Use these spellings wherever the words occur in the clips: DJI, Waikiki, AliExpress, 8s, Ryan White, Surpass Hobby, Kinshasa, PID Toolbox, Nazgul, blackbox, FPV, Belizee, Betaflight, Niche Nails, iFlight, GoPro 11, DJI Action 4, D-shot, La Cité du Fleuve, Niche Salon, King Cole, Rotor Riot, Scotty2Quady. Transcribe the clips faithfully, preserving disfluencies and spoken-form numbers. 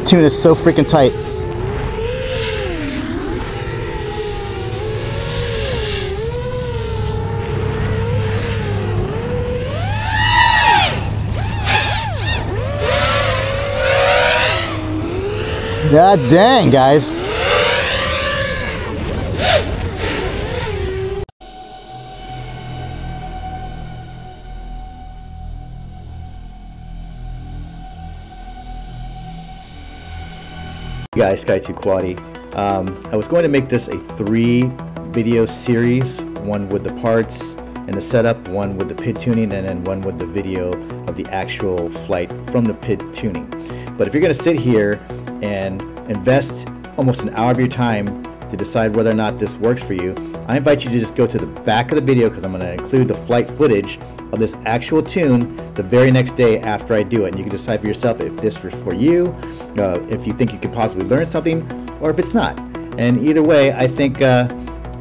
This tune is so freaking tight. God dang, guys. Guys, Scotty two Quady. Um, I was going to make this a three video series, one with the parts and the setup, one with the P I D tuning, and then one with the video of the actual flight from the P I D tuning. But if you're going to sit here and invest almost an hour of your time to decide whether or not this works for you, I invite you to just go to the back of the video, because I'm going to include the flight footage of this actual tune the very next day after I do it, and you can decide for yourself if this is for you, uh, if you think you could possibly learn something, or if it's not. And either way, I think uh,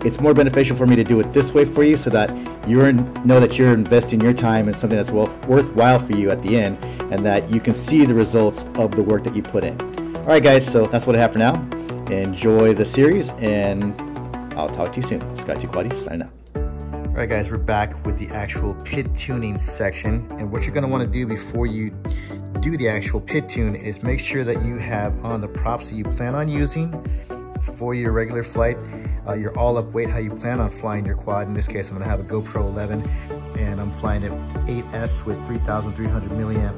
it's more beneficial for me to do it this way for you, so that you know that you're investing your time in something that's well, worthwhile for you at the end, and that you can see the results of the work that you put in. Alright guys, so that's what I have for now. Enjoy the series, and I'll talk to you soon. Scotty two Quady, signing out. Alright guys, we're back with the actual P I D tuning section, and what you're going to want to do before you do the actual P I D tune is make sure that you have on the props that you plan on using for your regular flight, uh, your all-up weight, how you plan on flying your quad. In this case, I'm going to have a GoPro eleven, and I'm flying an eight S with three thousand three hundred milliamp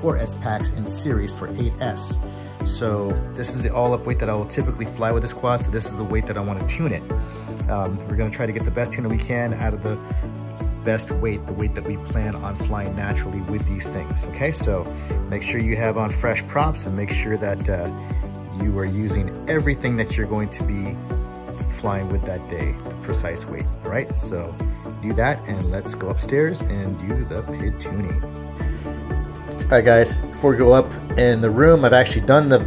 four S packs in series for eight S. So this is the all-up weight that I will typically fly with this quad, so this is the weight that I want to tune it. Um, we're going to try to get the best tuner we can out of the best weight, the weight that we plan on flying naturally with these things, okay? So make sure you have on fresh props, and make sure that uh, you are using everything that you're going to be flying with that day, the precise weight, all right? So do that, and let's go upstairs and do the P I D tuning. Alright guys, before we go up in the room, I've actually done the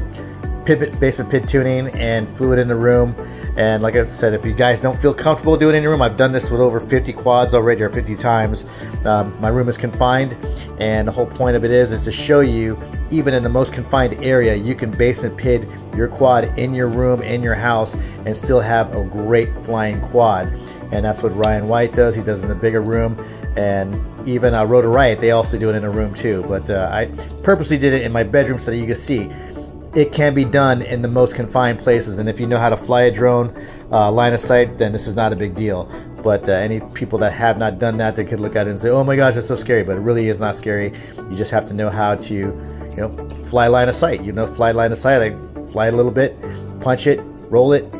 P I D, basement P I D tuning and flew it in the room. And like I said, if you guys don't feel comfortable doing it in your room, I've done this with over fifty quads already, or fifty times. Um, my room is confined, and the whole point of it is, is to show you, even in the most confined area, you can basement P I D your quad in your room, in your house, and still have a great flying quad. And that's what Ryan White does. He does it in a bigger room. And even uh, Rotor Riot, they also do it in a room too. But uh, I purposely did it in my bedroom so that you can see it can be done in the most confined places. And if you know how to fly a drone, uh, line of sight, then this is not a big deal. But uh, any people that have not done that, they could look at it and say, oh my gosh, that's so scary. But it really is not scary. You just have to know how to, you know, fly line of sight. You know, fly line of sight, like fly a little bit, punch it, roll it,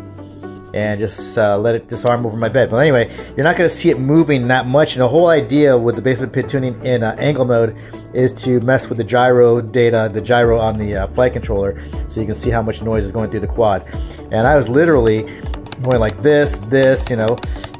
and just uh, let it disarm over my bed. But anyway, you're not going to see it moving that much. And the whole idea with the basement P I D tuning in uh, angle mode is to mess with the gyro data, the gyro on the uh, flight controller, so you can see how much noise is going through the quad. And I was literally going like this, this, you know,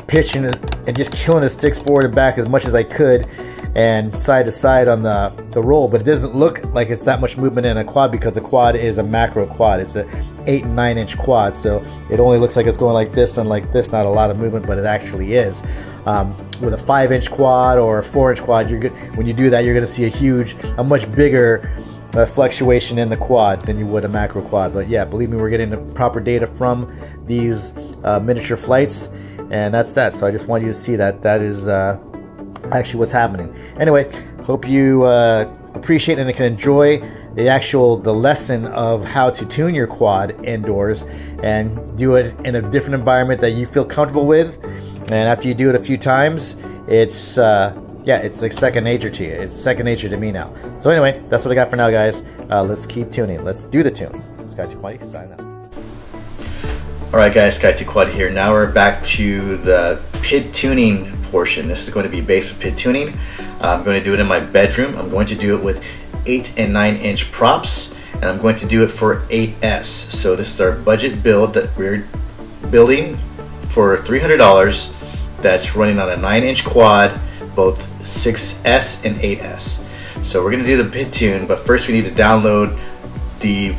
pitching and just killing the sticks forward and back as much as I could, and side to side on the, the roll. But it doesn't look like it's that much movement in a quad, because the quad is a macro quad. It's an eight and nine inch quad, so it only looks like it's going like this and like this, not a lot of movement, but it actually is. Um, with a five inch quad or a four inch quad, you're good. When you do that, you're gonna see a huge, a much bigger uh, fluctuation in the quad than you would a macro quad. But yeah, believe me, we're getting the proper data from these uh, miniature flights, and that's that. So I just want you to see that that is uh, actually what's happening. Anyway, hope you uh, appreciate and can enjoy the actual the lesson of how to tune your quad indoors, and do it in a different environment that you feel comfortable with. And after you do it a few times, it's uh, yeah, it's like second nature to you. It's second nature to me now. So anyway, that's what I got for now, guys. Uh, let's keep tuning. Let's do the tune. Scotty two Quady, sign up. All right, guys, Scotty two Quady here. Now we're back to the P I D tuning portion. This is going to be basement P I D tuning. I'm going to do it in my bedroom. I'm going to do it with eight and nine inch props, and I'm going to do it for eight S. So this is our budget build that we're building for three hundred dollars, that's running on a nine inch quad, both six S and eight S. So we're going to do the P I D tune, but first we need to download the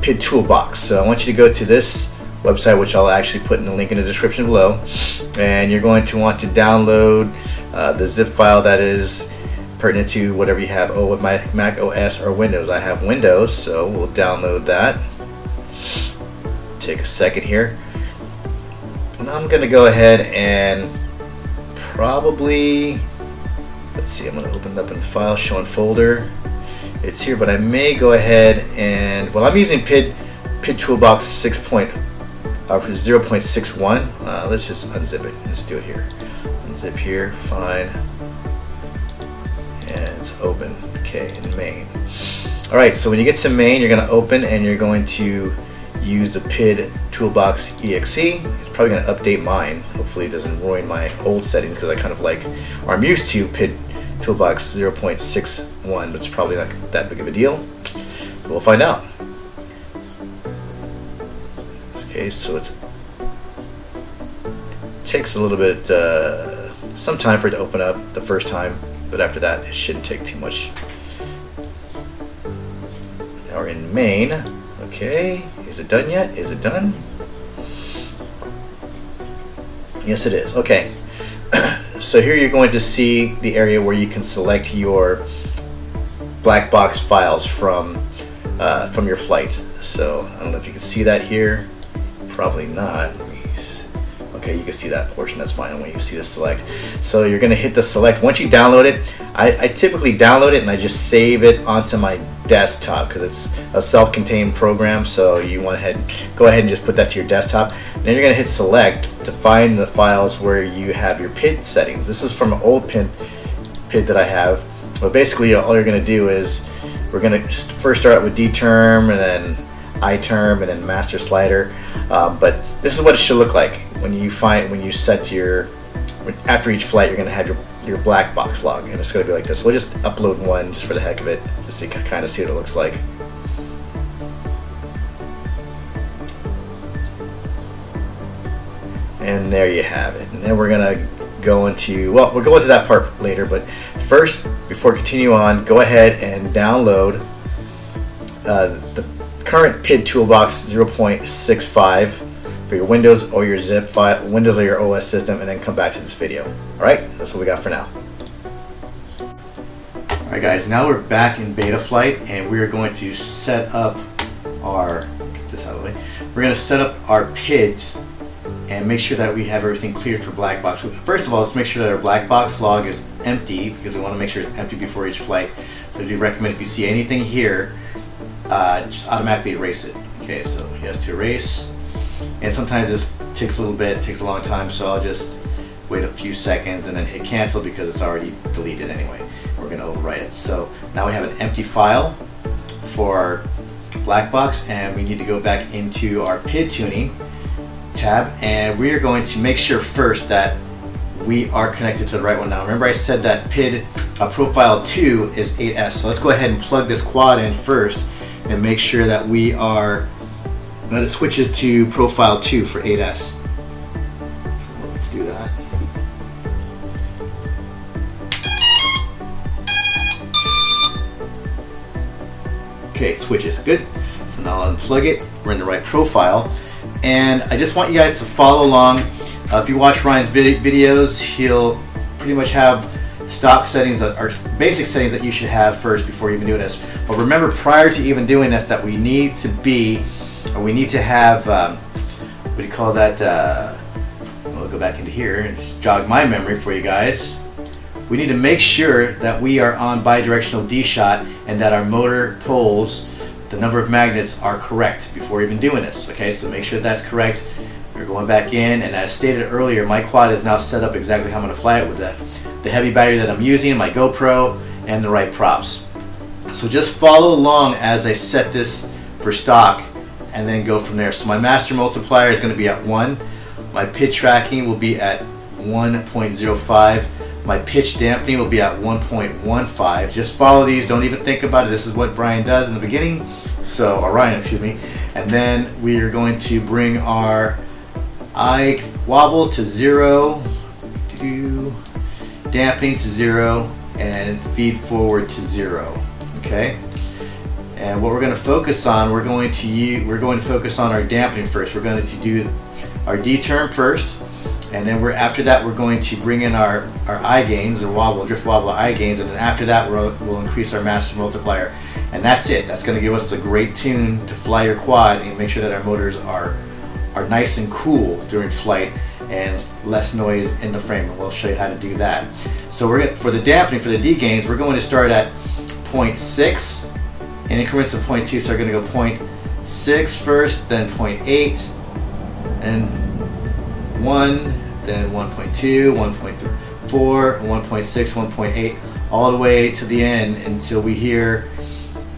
P I D Toolbox. So I want you to go to this website, which I'll actually put in the link in the description below, and you're going to want to download uh, the zip file that is pertinent to whatever you have. Oh, with my Mac O S or Windows. I have Windows, so we'll download that. Take a second here. And I'm gonna go ahead and probably, let's see, I'm gonna open it up in file, show in folder. It's here, but I may go ahead and, well, I'm using P I D, P I D Toolbox six point zero point six one. Uh, let's just unzip it. Let's do it here. Unzip here, fine. And it's open, okay, in main. All right, so when you get to main, you're gonna open and you're going to use the P I D Toolbox E X E. It's probably gonna update mine. Hopefully it doesn't ruin my old settings because I kind of like, or I'm used to P I D Toolbox zero point six one, but it's probably not that big of a deal. We'll find out. Okay, so it's, it takes a little bit, uh, some time for it to open up the first time, but after that it shouldn't take too much. Now we're in main. Okay, is it done yet? Is it done? Yes, it is. Okay. So here you're going to see the area where you can select your black box files from uh, from your flight. So I don't know if you can see that here. Probably not. Okay, you can see that portion. That's fine. When you see the select, so you're going to hit the select. Once you download it, I, I typically download it and I just save it onto my desktop because it's a self-contained program. So you want to head, go ahead and just put that to your desktop. And then you're going to hit select to find the files where you have your P I D settings. This is from an old P I D, P I D that I have. But basically, all you're going to do is we're going to just first start out with D term and then I term and then master slider. Um, but this is what it should look like when you find when you set your when, after each flight you're gonna have your your black box log, and it's gonna be like this. We'll just upload one just for the heck of it, just so you can kind of see what it looks like. And there you have it. And then we're gonna go into, well, we'll go into that part later, but first, before we continue on, go ahead and download uh, the current P I D Toolbox zero point six five for your Windows or your zip file, Windows or your O S system, and then come back to this video. All right, that's what we got for now. All right, guys, now we're back in Betaflight, and we are going to set up our, get this out of the way, we're gonna set up our P I Ds and make sure that we have everything cleared for black box. First of all, let's make sure that our black box log is empty because we wanna make sure it's empty before each flight. So I do recommend if you see anything here, Uh, just automatically erase it. Okay, so he has to erase, and sometimes this takes a little bit, takes a long time, so I'll just wait a few seconds and then hit cancel because it's already deleted anyway. We're going to overwrite it. So now we have an empty file for our black box, and we need to go back into our P I D tuning tab, and we are going to make sure first that we are connected to the right one. Now remember I said that P I D uh, profile two is eight S, so let's go ahead and plug this quad in first and make sure that we are, that it switches to profile two for eight S. So let's do that. Okay, switches, good. So now I'll unplug it, we're in the right profile. And I just want you guys to follow along. Uh, if you watch Ryan's vid videos, he'll pretty much have stock settings that are basic settings that you should have first before even doing this. But remember, prior to even doing this, that we need to be, or we need to have, um, what do you call that? Uh, we'll go back into here and just jog my memory for you guys. We need to make sure that we are on bi-directional D-shot and that our motor poles, the number of magnets, are correct before even doing this. Okay, so make sure that's correct. We're going back in, and as stated earlier, my quad is now set up exactly how I'm gonna fly it with that. The heavy battery that I'm using, my GoPro, and the right props. So just follow along as I set this for stock and then go from there. So my master multiplier is going to be at one. My P I D tracking will be at one point zero five. My pitch dampening will be at one point one five. Just follow these. Don't even think about it. This is what Brian does in the beginning. So, or Ryan, excuse me. And then we are going to bring our eye wobble to zero. Doo-doo. Dampening to zero and feed forward to zero. Okay, and what we're going to focus on, we're going to use, we're going to focus on our dampening first. We're going to do our D term first, and And then we're after that we're going to bring in our, our eye gains, or wobble, drift wobble eye gains, and then after that we'll, we'll increase our master multiplier. And that's it. That's going to give us a great tune to fly your quad and make sure that our motors are, are nice and cool during flight and less noise in the frame, and we'll show you how to do that. So we're gonna, for the dampening, for the D gains, we're going to start at zero point six and increments of zero point two, so we're going to go zero point six first, then zero point eight, and one, then one point two, one point four, one point six, one point eight, all the way to the end until we hear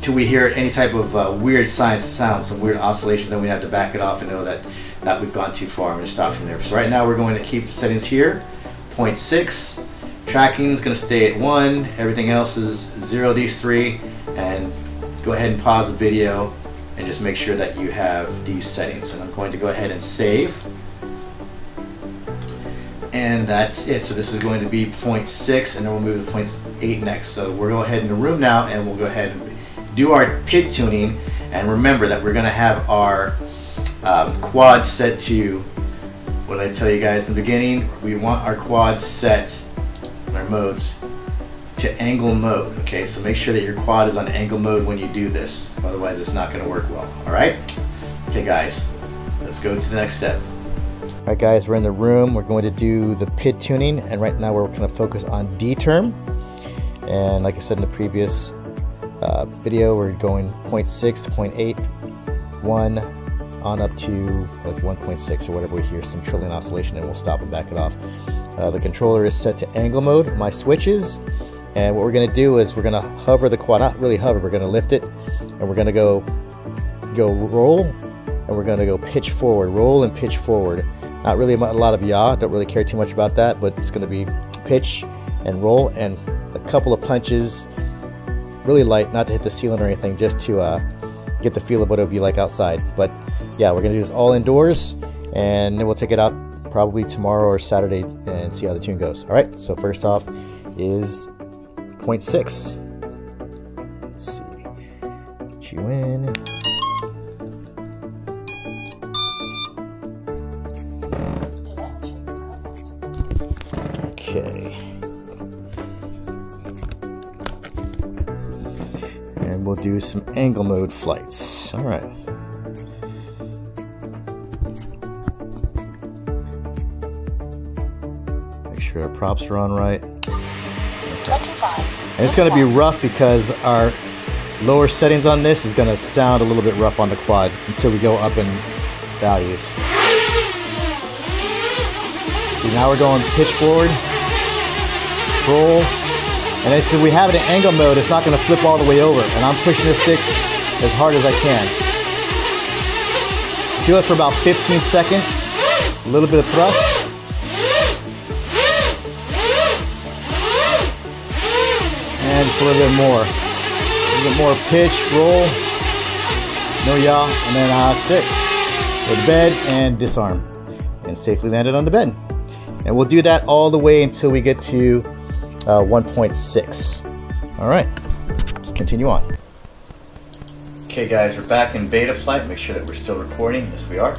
till we hear any type of uh, weird science sound, some weird oscillations, and we have to back it off and know that, that we've gone too far. I'm going to stop from there. So right now we're going to keep the settings here, zero point six, tracking is going to stay at one, everything else is zero, these three, and go ahead and pause the video and just make sure that you have these settings. And I'm going to go ahead and save. And that's it. So this is going to be zero point six, and then we'll move to zero point eight next. So we'll go ahead in the room now, and we'll go ahead and do our P I D tuning. And remember that we're going to have our um, quad set to, what did I tell you guys in the beginning? We want our quad set, our modes, to angle mode. Okay, so make sure that your quad is on angle mode when you do this. Otherwise, it's not going to work well. All right? Okay, guys, let's go to the next step. All right, guys, we're in the room. We're going to do the P I D tuning, and right now we're going to focus on D term. And like I said in the previous uh, video, we're going zero point six, zero point eight, one, on up to like one point six or whatever. We hear some trillion oscillation, and we'll stop and back it off. Uh, the controller is set to angle mode, my switches, and what we're going to do is we're going to hover the quad, not really hover, we're going to lift it, and we're going to go go roll, and we're going to go pitch forward, roll and pitch forward. Not really a lot of yaw, don't really care too much about that, but it's going to be pitch and roll and a couple of punches, really light, not to hit the ceiling or anything, just to uh, get the feel of what it would be like outside. But yeah, we're going to do this all indoors, and then we'll take it out probably tomorrow or Saturday and see how the tune goes. All right, so first off is zero point six. Let's see, chew in. Okay. And we'll do some angle mode flights. All right. Our props are on right. And it's going to be rough because our lower settings on this is going to sound a little bit rough on the quad until we go up in values. So now we're going pitch forward, roll, and if we have it in angle mode, it's not going to flip all the way over, and I'm pushing the stick as hard as I can. Do it for about fifteen seconds, a little bit of thrust. And just a little bit more. A little bit more pitch, roll, no yaw, and then uh, that's it. Go to bed and disarm. And safely land it on the bed. And we'll do that all the way until we get to uh, one point six. Alright, just continue on. Okay guys, we're back in Betaflight. Make sure that we're still recording. Yes, we are.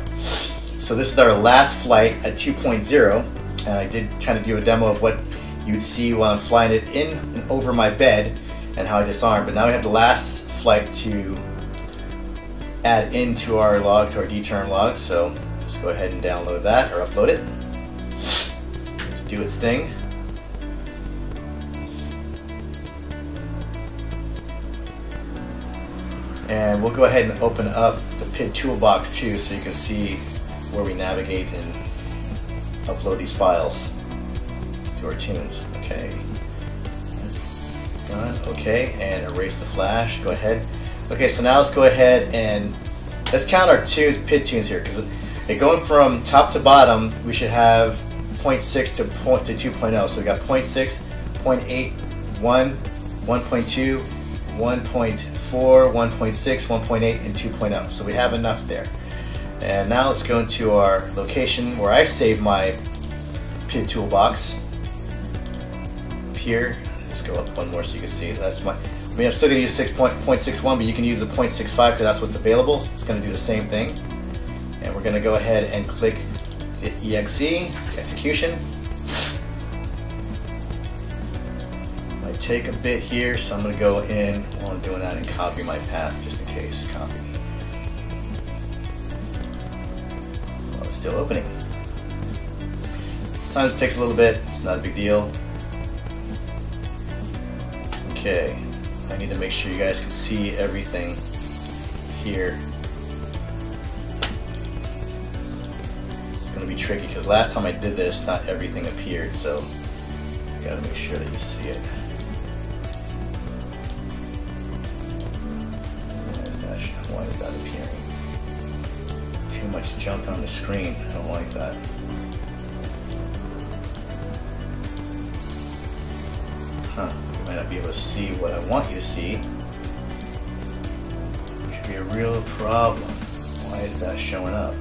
So this is our last flight at two point oh. And I did kind of do a demo of what you'd see while I'm flying it in and over my bed and how I disarm. But now we have the last flight to add into our log, to our D-turn log. So just go ahead and download that or upload it. Let's do its thing. And we'll go ahead and open up the P I D Toolbox too, so you can see where we navigate and upload these files to our tunes. Okay, that's done. Okay, and erase the flash. Go ahead. Okay, so now let's go ahead and let's count our tunes, P I D tunes here, because going from top to bottom, we should have zero point six to point to two point oh. So we got zero point six, zero point eight, one, one point two, one point four, one point six, one point eight, and two point oh. So we have enough there. And now let's go into our location where I saved my P I D Toolbox. Here, let's go up one more so you can see. That's my. I mean, I'm still going to use six point six one, but you can use the zero point six five because that's what's available. So it's going to do the same thing. And we're going to go ahead and click the E X E, execution. Might take a bit here, so I'm going to go in while I'm doing that and copy my path just in case. Copy. Well, it's still opening. Sometimes it takes a little bit, it's not a big deal. Okay, I need to make sure you guys can see everything here. It's going to be tricky because last time I did this, not everything appeared, so you got to make sure that you see it. Why is that, why is that appearing? Too much junk on the screen, I don't like that. Huh. You might not be able to see what I want you to see, which could be a real problem. Why is that showing up?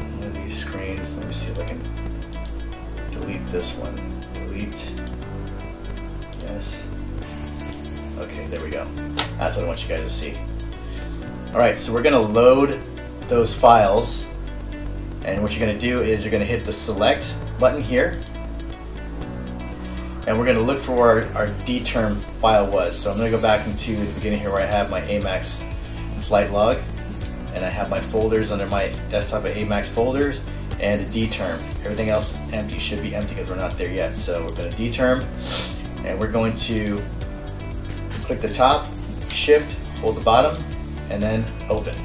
One of these screens, let me see if I can delete this one. Delete. Yes. Okay, there we go. That's what I want you guys to see. Alright, so we're going to load those files. And what you're going to do is you're going to hit the select button here, and we're going to look for where our, our D term file was. So I'm going to go back into the beginning here where I have my Amax flight log, and I have my folders under my desktop of Amax folders and the D term. Everything else is empty, should be empty because we're not there yet. So we're going to D term, and we're going to click the top, shift, hold the bottom, and then open.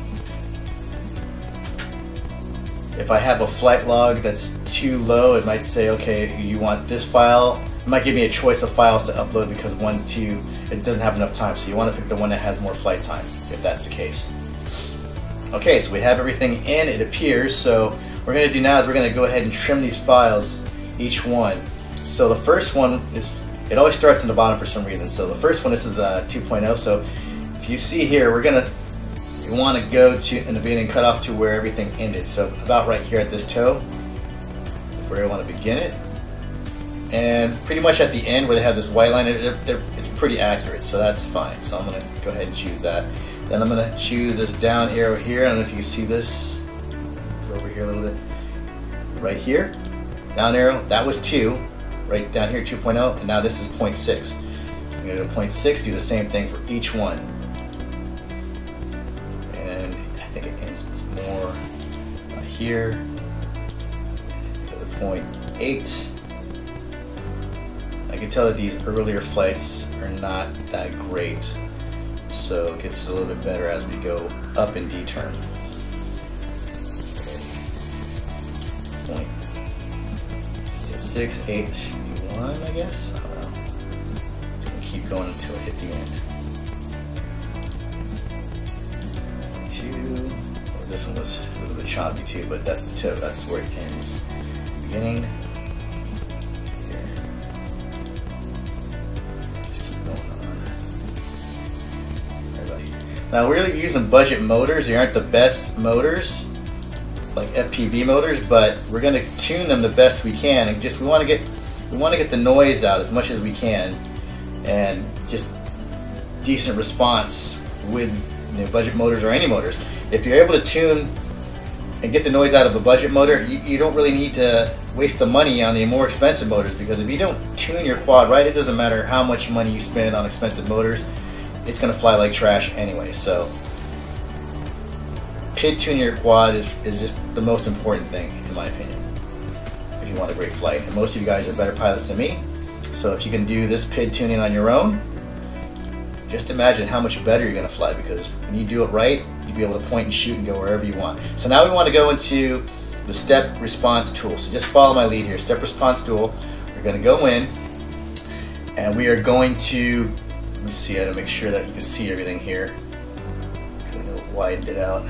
If I have a flight log that's too low, it might say, okay, you want this file. It might give me a choice of files to upload because one's too, it doesn't have enough time. So you want to pick the one that has more flight time, if that's the case. Okay, so we have everything in, it appears. So what we're going to do now is we're going to go ahead and trim these files, each one. So the first one is, it always starts in the bottom for some reason. So the first one, this is a two point oh. So if you see here, we're going to, you want to go to in the beginning cut off to where everything ended. So about right here at this toe is where you want to begin it. And pretty much at the end where they have this white line, it, it, it's pretty accurate, so that's fine. So I'm going to go ahead and choose that. Then I'm going to choose this down arrow here. I don't know if you can see this over here a little bit. Right here, down arrow, that was two. Right down here, two point oh, and now this is zero point six. I'm going to go to zero point six, do the same thing for each one. More here, go to zero point eight. I can tell that these earlier flights are not that great, so it gets a little bit better as we go up in D term. Okay. zero point six eight one, I guess. I don't know. It's going to keep going until it hit the end. Two. This one was a little bit choppy too, but that's the tip. That's where it ends. Beginning. Here. Just keep going on. Everybody. Now we're really using budget motors. They aren't the best motors, like F P V motors, but we're going to tune them the best we can, and just we want to get we want to get the noise out as much as we can, and just decent response with you know, budget motors or any motors. If you're able to tune and get the noise out of a budget motor, you, you don't really need to waste the money on the more expensive motors, because if you don't tune your quad right, it doesn't matter how much money you spend on expensive motors, it's going to fly like trash anyway. So P I D tuning your quad is, is just the most important thing, in my opinion, if you want a great flight. And most of you guys are better pilots than me, so if you can do this P I D tuning on your own, just imagine how much better you're going to fly, because when you do it right, you'll be able to point and shoot and go wherever you want. So now we want to go into the step response tool. So just follow my lead here. Step response tool. We're going to go in, and we are going to, let me see, I gotta make sure that you can see everything here. Kind of widened it out.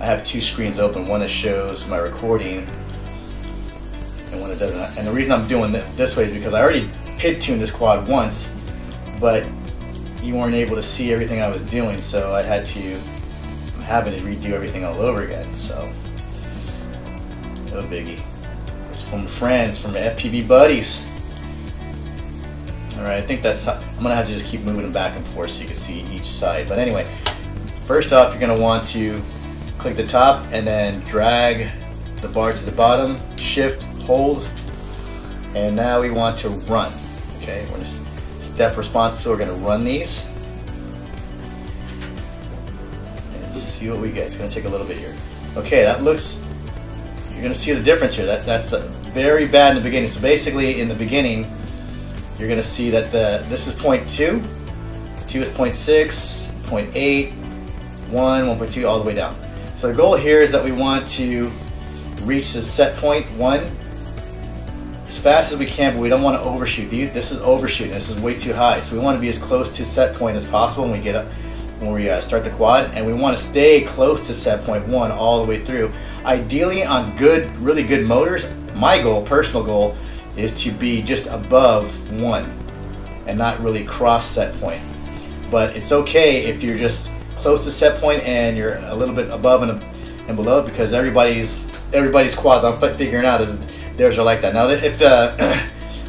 I have two screens open, one that shows my recording and one that doesn't. And the reason I'm doing it this way is because I already P I D tuned this quad once, but you weren't able to see everything I was doing, so I had to, I'm having to redo everything all over again, so no biggie. It's from friends, from F P V buddies. Alright, I think that's, I'm going to have to just keep moving them back and forth so you can see each side. But anyway, first off, you're going to want to click the top and then drag the bar to the bottom, shift, hold, and now we want to run. Okay, we're going to step response, so we're going to run these. And see what we get. It's going to take a little bit here. Okay, that looks, you're going to see the difference here. That's, that's very bad in the beginning. So basically, in the beginning, you're going to see that the this is zero point two, two is zero point six, zero point eight, one, one point two, all the way down. So the goal here is that we want to reach the set point one as fast as we can, but we don't want to overshoot. This is overshooting. This is way too high. So we want to be as close to set point as possible when we get up, when we uh, start the quad, and we want to stay close to set point one all the way through. Ideally, on good, really good motors, my goal, personal goal, is to be just above one and not really cross set point. But it's okay if you're just close to set point and you're a little bit above and, and below, because everybody's everybody's quads I'm figuring out is theirs are like that. Now if uh,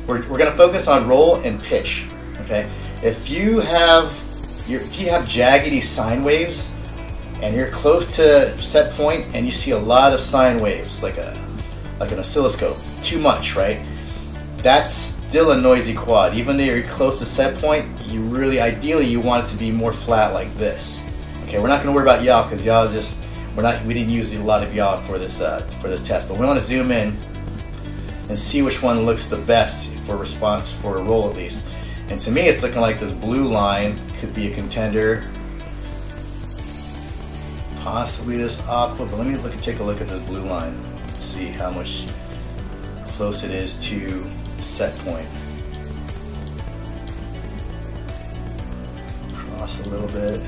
we're, we're gonna focus on roll and pitch. Okay, if you have your, if you have jaggedy sine waves and you're close to set point and you see a lot of sine waves like a like an oscilloscope, too much, right? That's still a noisy quad. Even though you're close to set point, you really, ideally, you want it to be more flat like this. Okay, we're not going to worry about yaw because yaw is just, we're not, we didn't use a lot of yaw for this uh, for this test. But we want to zoom in and see which one looks the best for response for a roll at least. And to me, it's looking like this blue line could be a contender. Possibly this aqua, but let me look, take a look at this blue line. Let's see how much close it is to set point. Cross a little bit.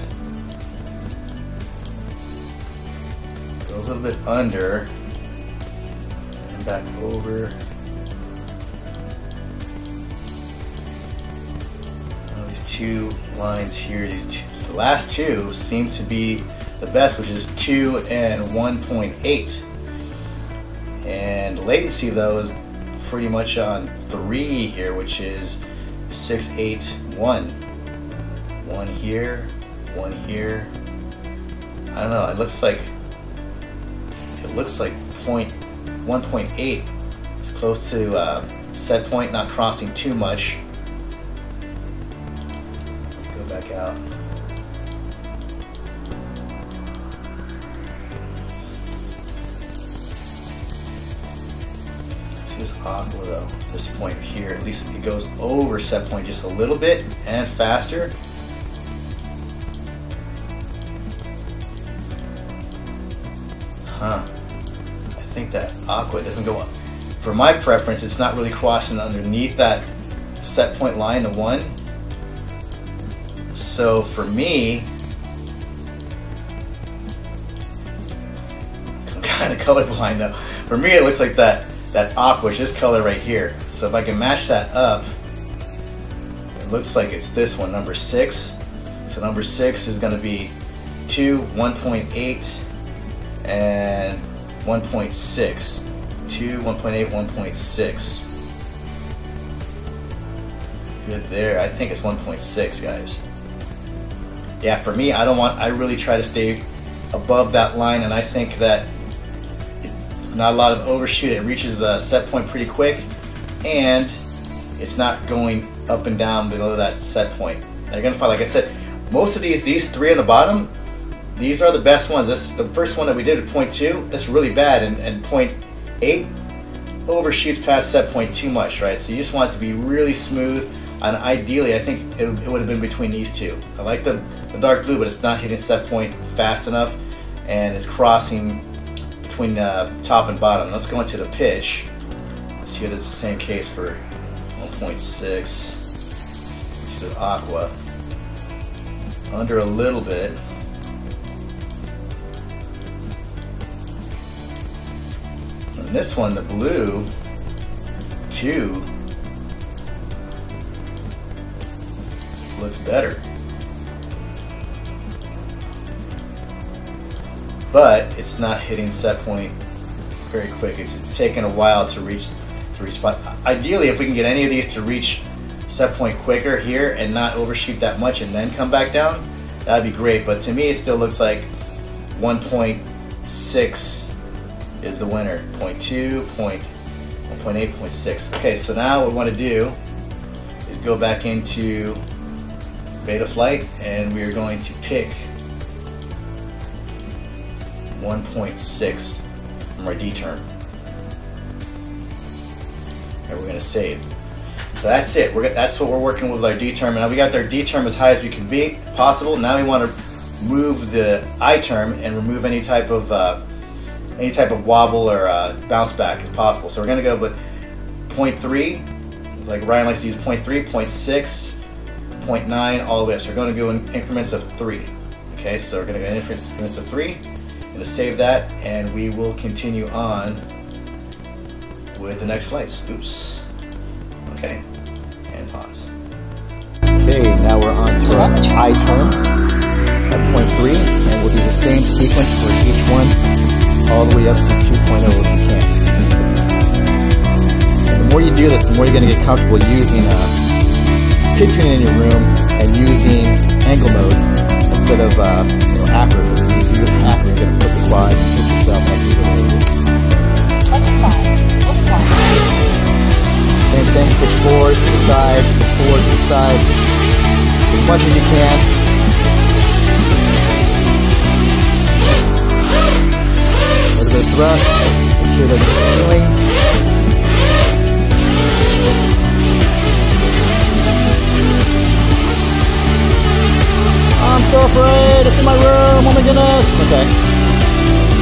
Go a little bit under and back over. Now these two lines here, these two, the last two seem to be the best, which is two and one point eight. And latency though is pretty much on three here, which is six eight one. One here, one here. I don't know, it looks like it looks like point one point eight. It's close to uh, set point, not crossing too much. Go back out. This aqua though, this point here, at least it goes over set point just a little bit and faster. Huh. I think that aqua doesn't go up. For my preference, it's not really crossing underneath that set point line to one. So for me, I'm kind of colorblind though. For me, it looks like that. That aqua is this color right here. So if I can match that up, it looks like it's this one, number six. So number six is going to be two, one point eight, and one point six. two, one point eight, one point six. Good there. I think it's one point six, guys. Yeah, for me, I don't want, I really try to stay above that line, and I think that not a lot of overshoot. It reaches the set point pretty quick, and it's not going up and down below that set point. And you're gonna find, like I said, most of these, these three on the bottom, these are the best ones. This, the first one that we did at zero point two, that's really bad, and, and zero point eight overshoots past set point too much, right? So you just want it to be really smooth, and ideally, I think it, it would have been between these two. I like the, the dark blue, but it's not hitting set point fast enough, and it's crossing between uh, top and bottom. Let's go into the pitch. Let's see if it's the same case for one point six. This is aqua. Under a little bit. And this one, the blue, two, looks better. But it's not hitting set point very quick. It's, it's taken a while to reach to reach spot. Ideally, if we can get any of these to reach set point quicker here and not overshoot that much and then come back down, that'd be great. But to me it still looks like one point six is the winner. Point two, point one point eight, point six. Okay, so now what we want to do is go back into Betaflight and we are going to pick one point six from our D term. And we're going to save. So that's it. We're, that's what we're working with our D term. Now we got their D term as high as we can be possible. Now we want to move the I term and remove any type of uh, any type of wobble or uh, bounce back as possible. So we're going to go with zero point three. Like Ryan likes to use zero point three, zero point six, zero point nine, all the way up. So we're going to go in increments of three. Okay, so we're going to go in increments of three. I'm going to save that and we will continue on with the next flights. Oops. Okay. And pause. Okay, now we're on to our I term at point three, and we'll do the same sequence for each one all the way up to two point oh if you can. The more you do this, the more you're going to get comfortable using uh, pit tuning in your room and using angle mode instead of uh, you know, hackers. You use hacker, you get to put the fly and put yourself up to the same thing, push forward to the side, push forward to the side, as much as you can. A little bit of thrust, make sure that you're feeling. I'm so afraid, it's in my room, oh my goodness. Okay,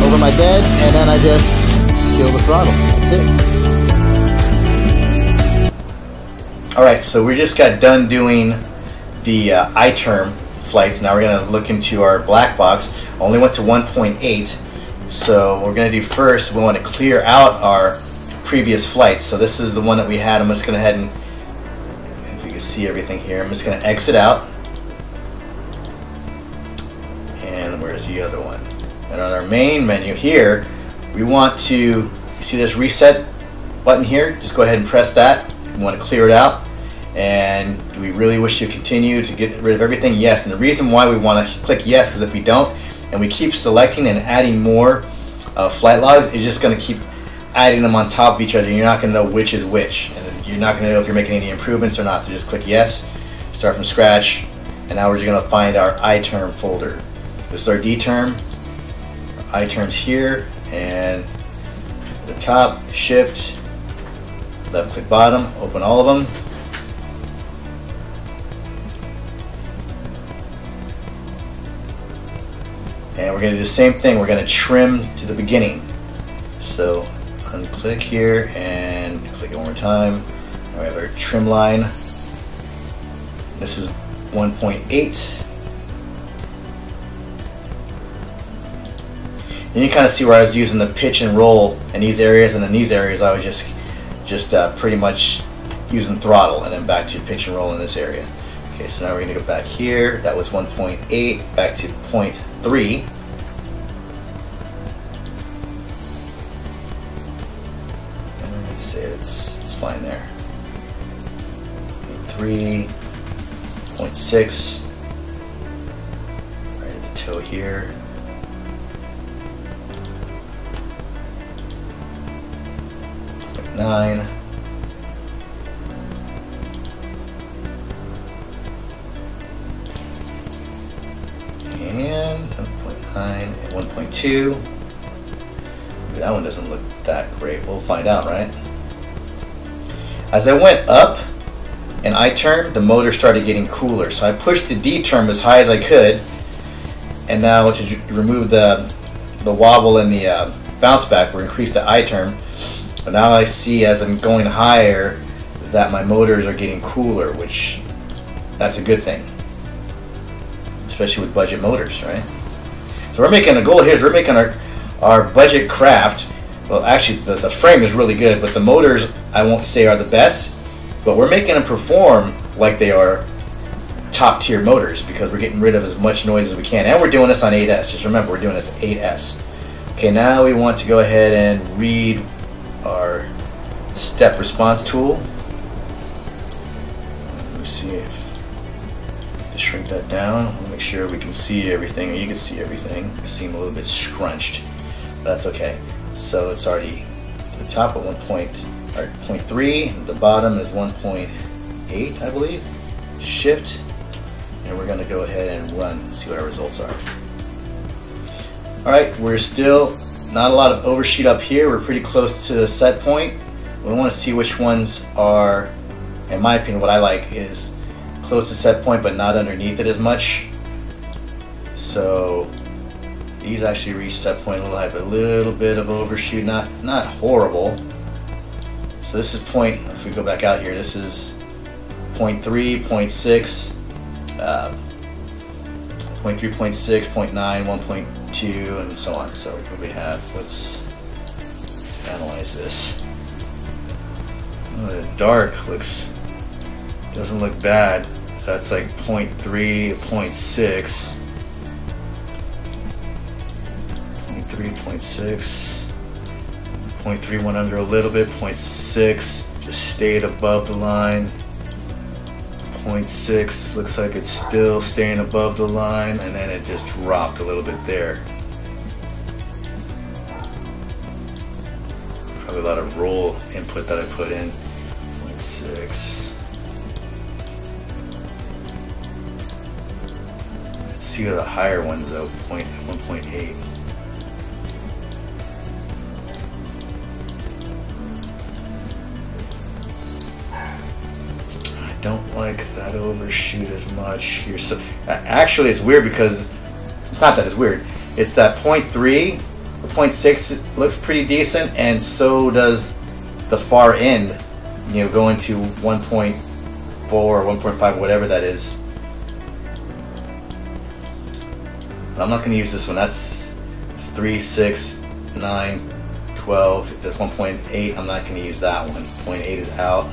over my bed, and then I just kill the throttle, that's it. Alright, so we just got done doing the uh, I-term flights. Now we're going to look into our black box. Only went to one point eight, so what we're going to do first, we want to clear out our previous flights. So this is the one that we had. I'm just going to go ahead and, if you can see everything here, I'm just going to exit out. Where's the other one? And on our main menu here, we want to, you see this reset button here? Just go ahead and press that. We want to clear it out. And do we really wish to continue to get rid of everything? Yes. And the reason why we want to click yes, because if we don't, and we keep selecting and adding more uh, flight logs, it's just going to keep adding them on top of each other. And you're not going to know which is which. And you're not going to know if you're making any improvements or not. So just click yes, start from scratch. And now we're just going to find our I-term folder. This is our D term, our I terms here, and the top, shift, left click bottom, open all of them. And we're going to do the same thing, we're going to trim to the beginning. So unclick here and click it one more time. We have our trim line. This is one point eight. And you kind of see where I was using the pitch and roll in these areas, and in these areas I was just just uh, pretty much using throttle, and then back to pitch and roll in this area. Okay, so now we're going to go back here. That was one point eight, back to point three. And let's see, it's, it's fine there. point three, point six, right at the toe here. nine, and one point nine and one point two. That one doesn't look that great. We'll find out, right? As I went up and I turned, the motor started getting cooler. So I pushed the D term as high as I could, and now to remove the the wobble and the uh, bounce back, we're increased the I term. But now I see as I'm going higher that my motors are getting cooler, which that's a good thing, especially with budget motors, right? So we're making a goal here is we're making our, our budget craft. Well, actually, the, the frame is really good, but the motors, I won't say are the best, but we're making them perform like they are top tier motors because we're getting rid of as much noise as we can. And we're doing this on eight S. Just remember, we're doing this eight S. Okay, now we want to go ahead and read our step response tool. me see if, just shrink that down, we'll make sure we can see everything, or you can see everything. I seem a little bit scrunched, but that's okay. So it's already the top at one point three, the bottom is one point eight, I believe. Shift, and we're gonna go ahead and run and see what our results are. Alright, we're still not a lot of overshoot up here, we're pretty close to the set point. We want to see which ones are, in my opinion, what I like is close to set point but not underneath it as much. So these actually reach set point a little high, but a little bit of overshoot, not not horrible. So this is point, if we go back out here, this is point three, point six, uh, point three, point six, point nine, one point two, and so on. So what we have, let's, let's analyze this. Oh, the dark looks, doesn't look bad. So that's like point three, point six. point three, point six, point three went under a little bit, point six just stayed above the line, point six looks like it's still staying above the line, and then it just dropped a little bit there. Probably a lot of roll input that I put in. Point six. Let's see the higher ones though, point one point eight. Don't like that overshoot as much here. So actually it's weird, because not that it's weird, it's that point three, point six looks pretty decent, and so does the far end, you know, going to one point four, one point five, whatever that is. But I'm not going to use this one. That's it's three, six, nine, twelve, that's one point eight. I'm not going to use that one. Point eight is out.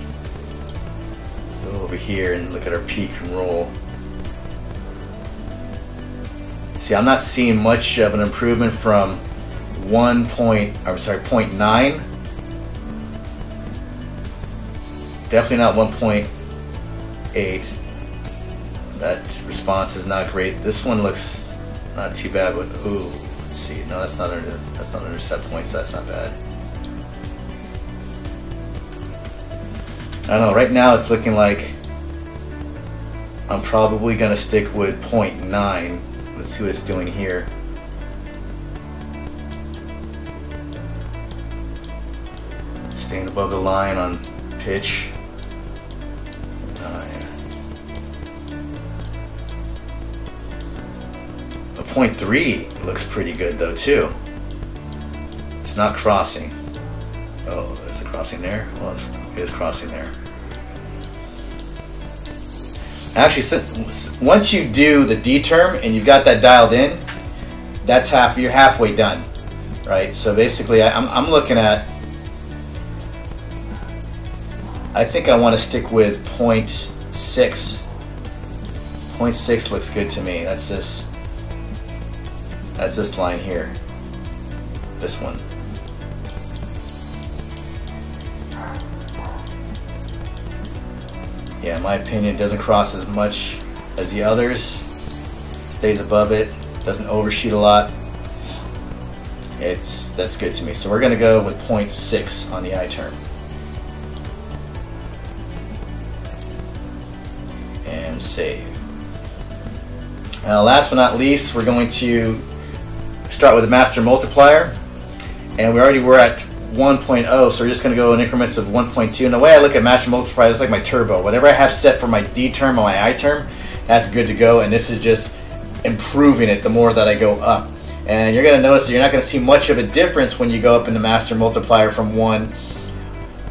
Go over here and look at our peak and roll. See, I'm not seeing much of an improvement from one point, I'm sorry, point nine. Definitely not one point eight. That response is not great. This one looks not too bad, but ooh, let's see. No, that's not under, that's not under set point, so that's not bad. I don't know, right now it's looking like I'm probably going to stick with point nine. Let's see what it's doing here. Staying above the line on pitch. nine. A point three looks pretty good though too. It's not crossing. Oh, there's a crossing there. Well, it's, it is crossing there. Actually, once you do the D term and you've got that dialed in, that's half. You're halfway done, right? So basically, I'm I'm looking at. I think I want to stick with point six. point six looks good to me. That's this. That's this line here. This one. Yeah, in my opinion, it doesn't cross as much as the others. Stays above it, doesn't overshoot a lot. It's that's good to me. So we're gonna go with point six on the I term. And save. Now last but not least, we're going to start with the master multiplier. And we already were at one point oh, so we're just going to go in increments of one point two. And the way I look at master multiplier is like my turbo. Whatever I have set for my D term or my I term, that's good to go. And this is just improving it the more that I go up. And you're going to notice that you're not going to see much of a difference when you go up in the master multiplier from one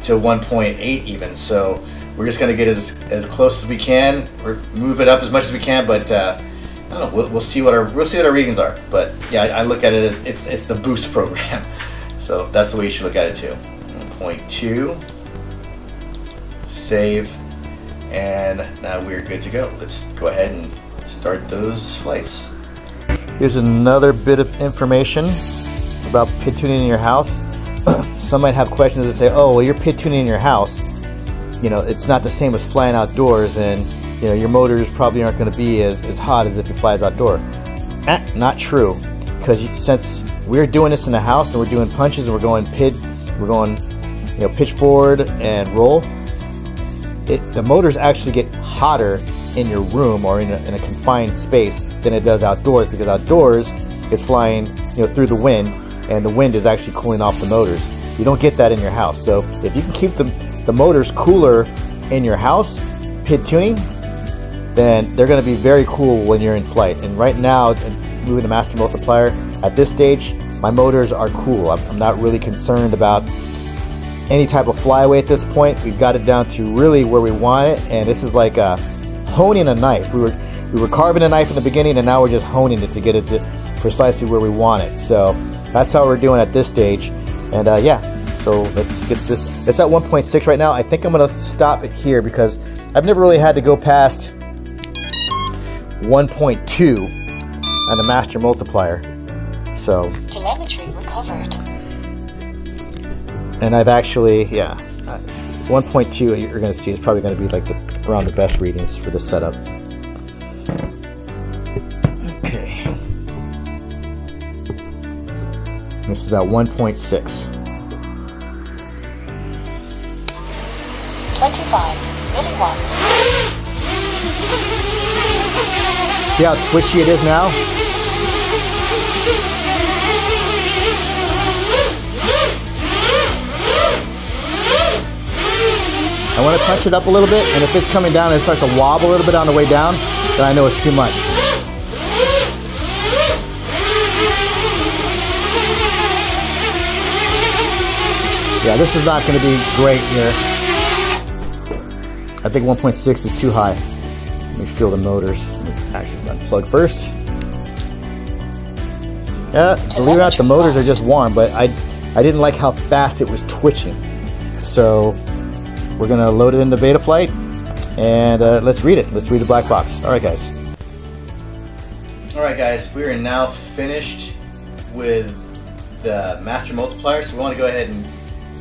to one point eight even. So we're just going to get as, as close as we can, or move it up as much as we can, but uh, I don't know, we'll, we'll, see what our, we'll see what our readings are. But yeah, I, I look at it as it's, it's the boost program. So that's the way you should look at it too. one point two, save, and now we're good to go. Let's go ahead and start those flights. Here's another bit of information about P I D tuning in your house. Some might have questions that say, oh, well, you're P I D tuning in your house. you know, it's not the same as flying outdoors, and you know, your motors probably aren't going to be as, as hot as if it flies outdoor. Eh, not true, because since we're doing this in the house and we're doing punches and we're going pit, we're going, you know, pitch forward and roll, it, the motors actually get hotter in your room or in a, in a confined space than it does outdoors, because outdoors it's flying, you know, through the wind, and the wind is actually cooling off the motors. You don't get that in your house. So if you can keep the, the motors cooler in your house, P I D tuning, then they're going to be very cool when you're in flight. And right now, moving to master multiplier, at this stage, my motors are cool. I'm, I'm not really concerned about any type of flyaway at this point. We've got it down to really where we want it, and this is like a honing a knife. We were we were carving a knife in the beginning, and now we're just honing it to get it to precisely where we want it. So that's how we're doing at this stage. And uh, yeah, so let's get this. It's at one point six right now. I think I'm gonna stop it here because I've never really had to go past one point two on the master multiplier. So telemetry recovered. And I've actually, yeah, one point two you're gonna see is probably gonna be like the, around the best readings for this setup. Okay. This is at one point six. twenty-five milliwatts. See how twitchy it is now? I want to touch it up a little bit, and if it's coming down and it starts to wobble a little bit on the way down, then I know it's too much. Yeah, this is not going to be great here. I think one point six is too high. Let me feel the motors. Actually, unplug first. Yeah, believe it or not, the motors are just warm, but I, I didn't like how fast it was twitching. So we're gonna load it into Betaflight, and uh, let's read it. Let's read the black box. All right, guys. All right, guys. We are now finished with the master multiplier, so we want to go ahead and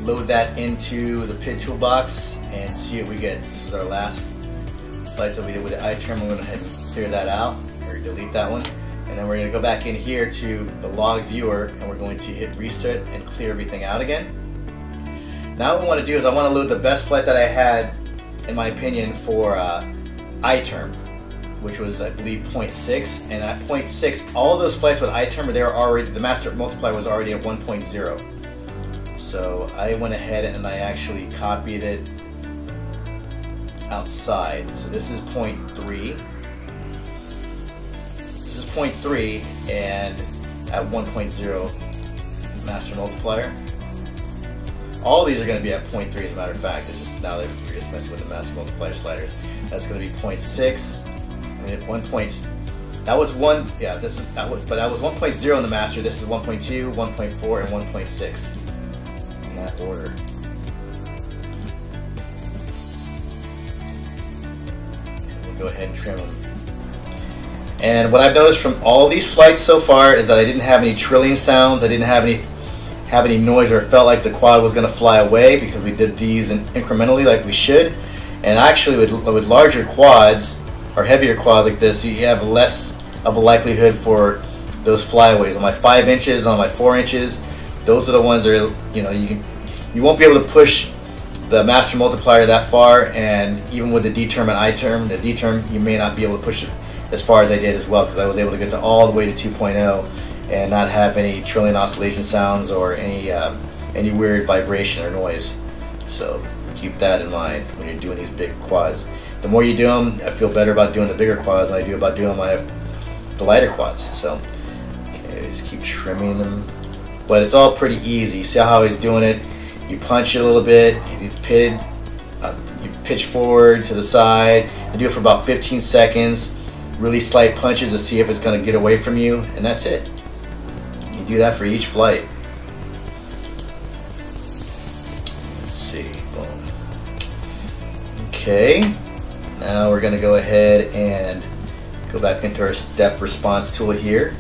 load that into the P I D Toolbox and see what we get. This was our last flights that we did with the iTerm. We're going to go ahead and clear that out, or delete that one. And then we're going to go back in here to the log viewer, and we're going to hit reset and clear everything out again. Now what we want to do is I want to load the best flight that I had, in my opinion, for uh, iTerm, which was, I believe, zero point six. And at zero point six, all those flights with iTerm, they were already, the master multiplier was already at one point zero. So I went ahead and I actually copied it outside. So this is zero point three. This is zero point three and at one point zero master multiplier. All these are going to be at zero point three, as a matter of fact. It's just now they're just messing with the master multiplier sliders. That's going to be zero point six. I mean, at one point, that was one. Yeah, this is that was, but that was one point zero in the master. This is one point two, one point four, and one point six. That order. And we'll go ahead and trim them. And what I've noticed from all these flights so far is that I didn't have any trilling sounds. I didn't have any have any noise, or it felt like the quad was going to fly away, because we did these in, incrementally like we should. And actually, with with larger quads or heavier quads like this, you have less of a likelihood for those flyaways. On my five inches, on my four inches. Those are the ones that are, you know, you can, you won't be able to push the master multiplier that far, and even with the D-term and I-term, the D-term, you may not be able to push it as far as I did as well, because I was able to get to all the way to two point oh and not have any trillion oscillation sounds or any um, any weird vibration or noise. So keep that in mind when you're doing these big quads. The more you do them, I feel better about doing the bigger quads than I do about doing my the lighter quads. So okay, just keep trimming them. But it's all pretty easy. See how he's doing it? You punch it a little bit, you, pit, uh, you pitch forward to the side, and do it for about fifteen seconds, really slight punches to see if it's gonna get away from you, and that's it. You do that for each flight. Let's see, boom. Okay, now we're gonna go ahead and go back into our step response tool here.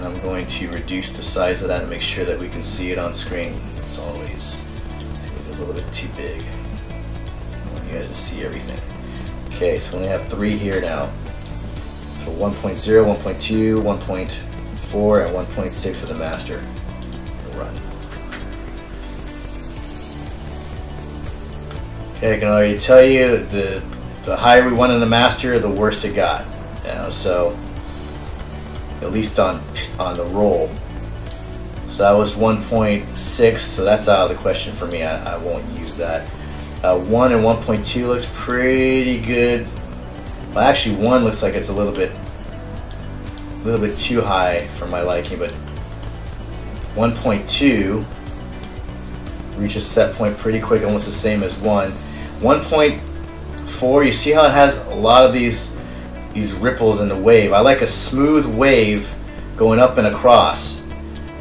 I'm going to reduce the size of that and make sure that we can see it on screen as always. It a little bit too big. I want you guys to see everything. Okay, so we only have three here now. So one point zero, one point two, one point four, and one point six for the master. Run. Okay, I can already tell you the the higher we went in the master, the worse it got. You know, so at least on on the roll. So that was one point six, so that's out of the question for me. I, I won't use that. Uh, one and one point two looks pretty good. Well, actually, one looks like it's a little bit, a little bit too high for my liking, but one point two reaches set point pretty quick, almost the same as one. one point four, you see how it has a lot of these these ripples in the wave. I like a smooth wave going up and across,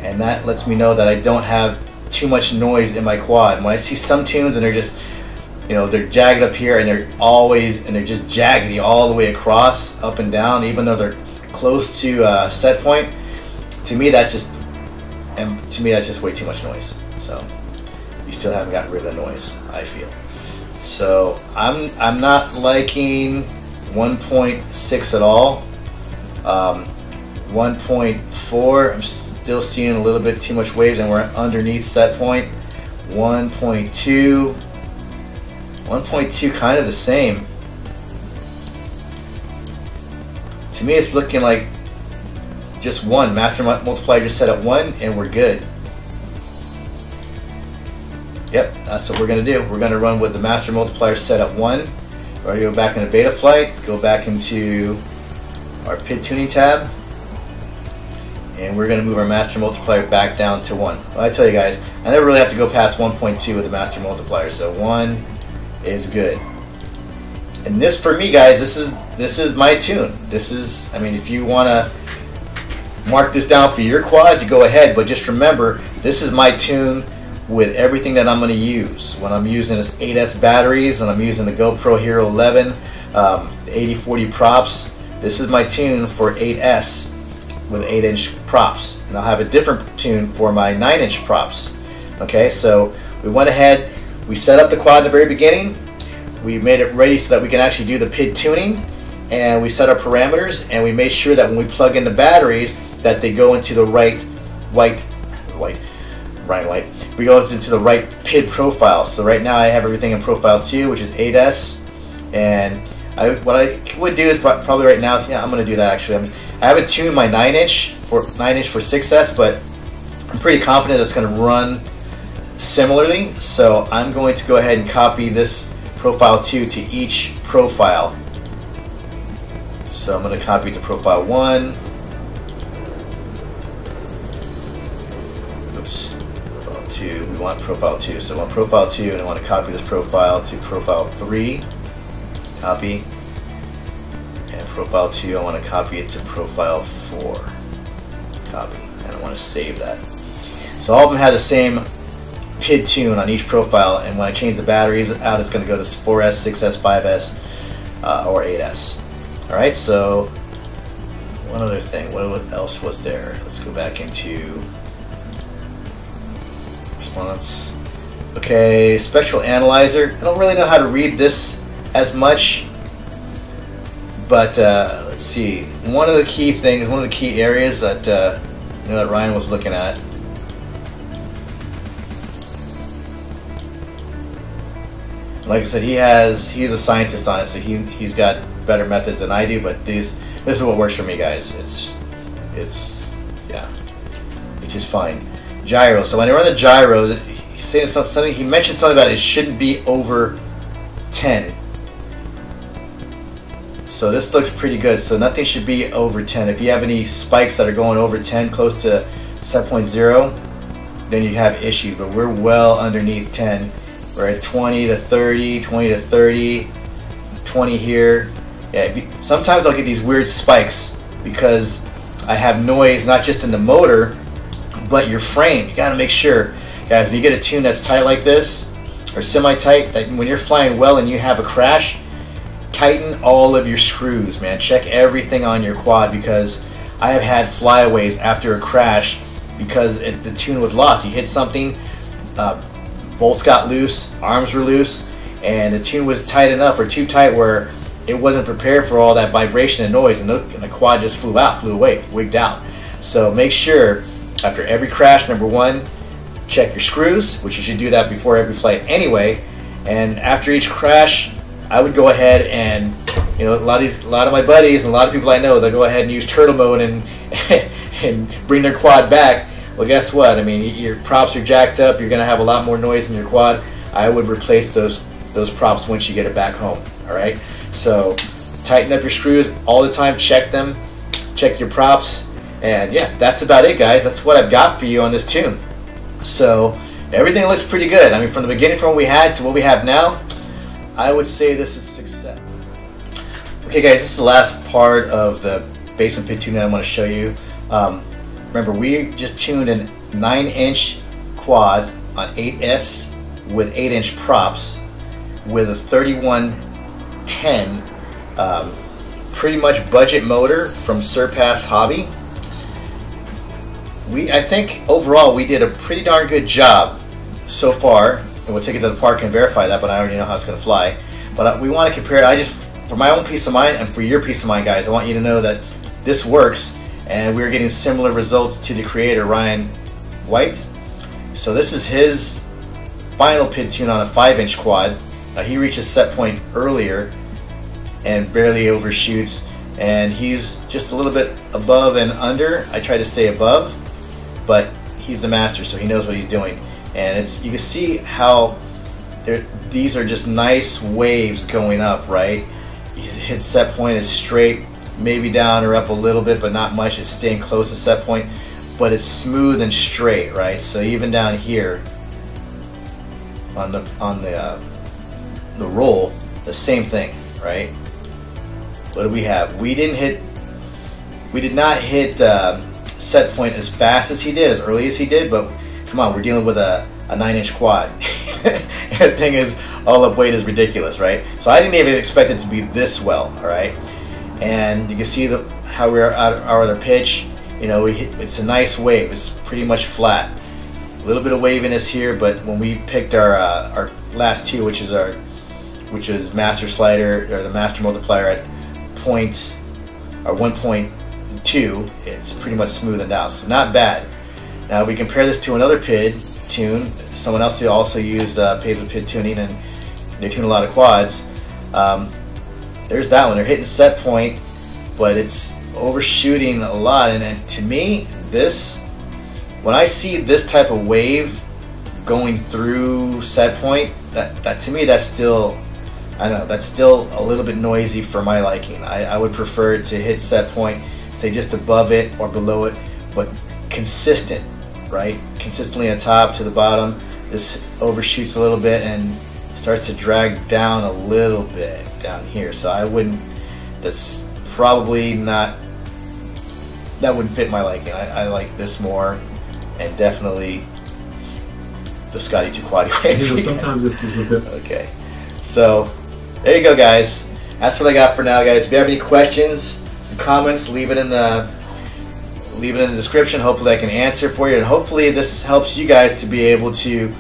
and that lets me know that I don't have too much noise in my quad. When I see some tunes and they're just, you know, they're jagged up here and they're always, and they're just jaggedy all the way across, up and down, even though they're close to uh, set point, to me that's just, and to me that's just way too much noise. So you still haven't gotten rid of the noise, I feel. So I'm, I'm not liking one point six at all. Um, one point four, I'm still seeing a little bit too much waves and we're underneath set point. one point two, one point two kind of the same. To me it's looking like just one. Master multiplier just set at one and we're good. Yep, that's what we're going to do. We're going to run with the master multiplier set at one. We're going to go back into Betaflight, go back into our P I D tuning tab, and we're going to move our master multiplier back down to one. Well, I tell you guys, I never really have to go past one point two with the master multiplier, so one is good. And this for me, guys, this is this is my tune. This is, I mean, if you want to mark this down for your quads, you go ahead, but just remember, this is my tune with everything that I'm going to use. When I'm using this eight S batteries and I'm using the GoPro Hero eleven, um, eighty forty props, this is my tune for eight S with eight inch props. And I'll have a different tune for my nine inch props. Okay, so we went ahead, we set up the quad in the very beginning, we made it ready so that we can actually do the P I D tuning, and we set our parameters, and we made sure that when we plug in the batteries, that they go into the right, white, white, Ryan White. We go into the right P I D profile. So right now I have everything in profile two, which is eight S, and I, what I would do is pro probably right now. Yeah, I'm going to do that actually. I, mean, I haven't tuned my nine inch for nine inch for six S, but I'm pretty confident it's going to run similarly. So I'm going to go ahead and copy this profile two to each profile. So I'm going to copy to profile one. Two. We want profile two, so I want profile two, and I want to copy this profile to profile three. Copy, and profile two. I want to copy it to profile four. Copy, and I want to save that. So all of them had the same P I D tune on each profile, and when I change the batteries out, it's going to go to four S, six S, five S, uh, or eight S. All right. So one other thing. What else was there? Let's go back into. Okay, spectral analyzer. I don't really know how to read this as much, but uh, let's see. One of the key things, one of the key areas that uh, you know that Ryan was looking at. Like I said, he has he's a scientist on it, so he he's got better methods than I do. But these this is what works for me, guys. It's it's yeah, it's just fine. Gyro. So when I run the gyros, he said something. He mentioned something about it shouldn't be over ten. So this looks pretty good. So nothing should be over ten. If you have any spikes that are going over ten, close to set point zero, then you have issues. But we're well underneath ten. We're at twenty to thirty, twenty to thirty, twenty here. Yeah. You, sometimes I'll get these weird spikes because I have noise not just in the motor, but your frame. You got to make sure, guys, when you get a tune that's tight like this, or semi-tight, that when you're flying well and you have a crash, tighten all of your screws, man. Check everything on your quad, because I have had flyaways after a crash because it, the tune was lost. You hit something, uh, bolts got loose, arms were loose, and the tune was tight enough or too tight where it wasn't prepared for all that vibration and noise, and the, and the quad just flew out, flew away, wigged out. So make sure after every crash, number one, check your screws, which you should do that before every flight anyway. And after each crash, I would go ahead and, you know, a lot of these, a lot of my buddies and a lot of people I know, they'll go ahead and use turtle mode and and bring their quad back. Well, guess what? I mean, your props are jacked up. You're going to have a lot more noise in your quad. I would replace those those props once you get it back home. All right. So tighten up your screws all the time. Check them. Check your props. And yeah, that's about it, guys. That's what I've got for you on this tune. So everything looks pretty good. I mean, from the beginning, from what we had to what we have now, I would say this is success. Okay, guys, this is the last part of the basement pit tuning I want to show you. Um, remember, we just tuned a nine inch quad on eight S with eight inch props with a thirty-one ten um, pretty much budget motor from Surpass Hobby. We, I think overall we did a pretty darn good job so far, and we'll take it to the park and verify that, but I already know how it's going to fly. But we want to compare it. I just, for my own peace of mind and for your peace of mind, guys, I want you to know that this works, and we're getting similar results to the creator, Ryan White. So this is his final pit tune on a five inch quad. Now he reaches set point earlier and barely overshoots, and he's just a little bit above and under. I try to stay above, but he's the master, so he knows what he's doing. And it's, you can see how these are just nice waves going up, right? His set point is straight, maybe down or up a little bit, but not much. It's staying close to set point, but it's smooth and straight, right? So even down here on the on the uh, the roll, the same thing, right? What do we have? We didn't hit, we did not hit uh, set point as fast as he did, as early as he did, but come on, we're dealing with a a nine inch quad. The thing is, all up weight is ridiculous, right? So I didn't even expect it to be this well, all right? And you can see the, how we're at our other pitch. You know, we hit, it's a nice wave. It's pretty much flat. A little bit of waviness here, but when we picked our uh, our last two, which is our, which is master slider or the master multiplier at point or one point two, it's pretty much smooth and out. So not bad. Now if we compare this to another P I D tune. Someone else who also used uh, pavement P I D tuning, and they tune a lot of quads. Um, There's that one. They're hitting set point, but it's overshooting a lot. And, and to me, this, when I see this type of wave going through set point, that, that to me, that's still, I don't know, that's still a little bit noisy for my liking. I, I would prefer to hit set point, stay just above it or below it, but consistent, right? Consistently on top to the bottom. This overshoots a little bit and starts to drag down a little bit down here, so I wouldn't, that's probably not, that wouldn't fit my liking. I, I like this more, and definitely the Scotty two Quady. You know, sometimes it's just a bit. Okay, so there you go, guys. That's what I got for now, guys. If you have any questions, comments, leave it in the leave it in the description. Hopefully I can answer for you, and hopefully this helps you guys to be able to,